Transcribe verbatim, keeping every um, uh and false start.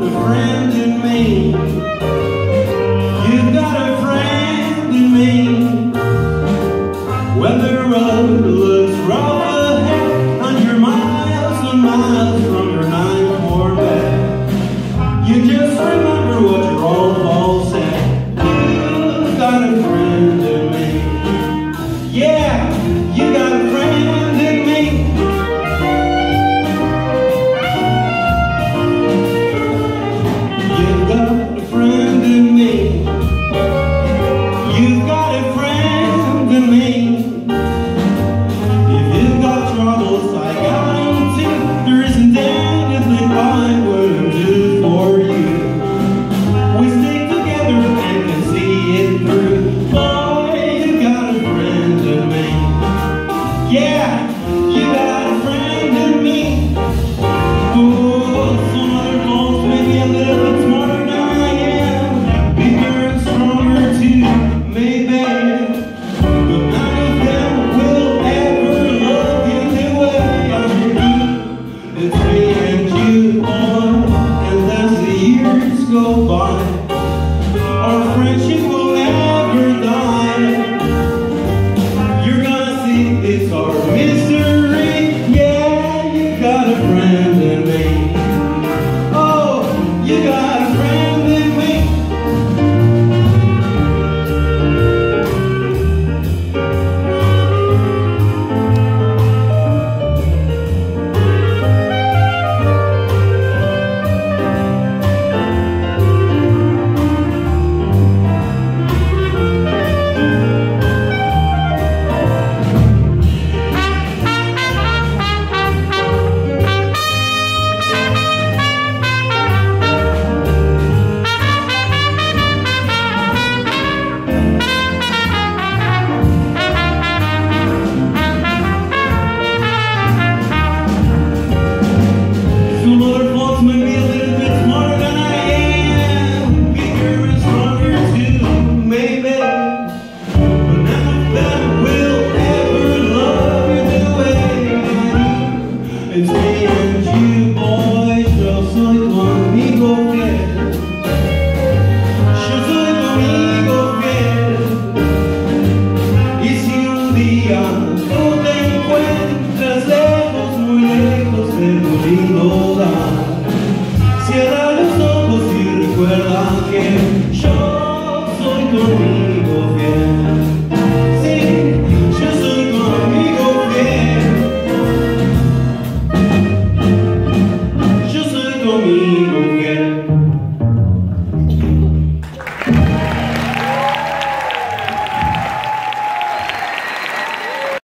a friend in me. You've got a friend in me. When the road looks rough ahead, hundred miles and miles from your ninth warm bed, you just remember.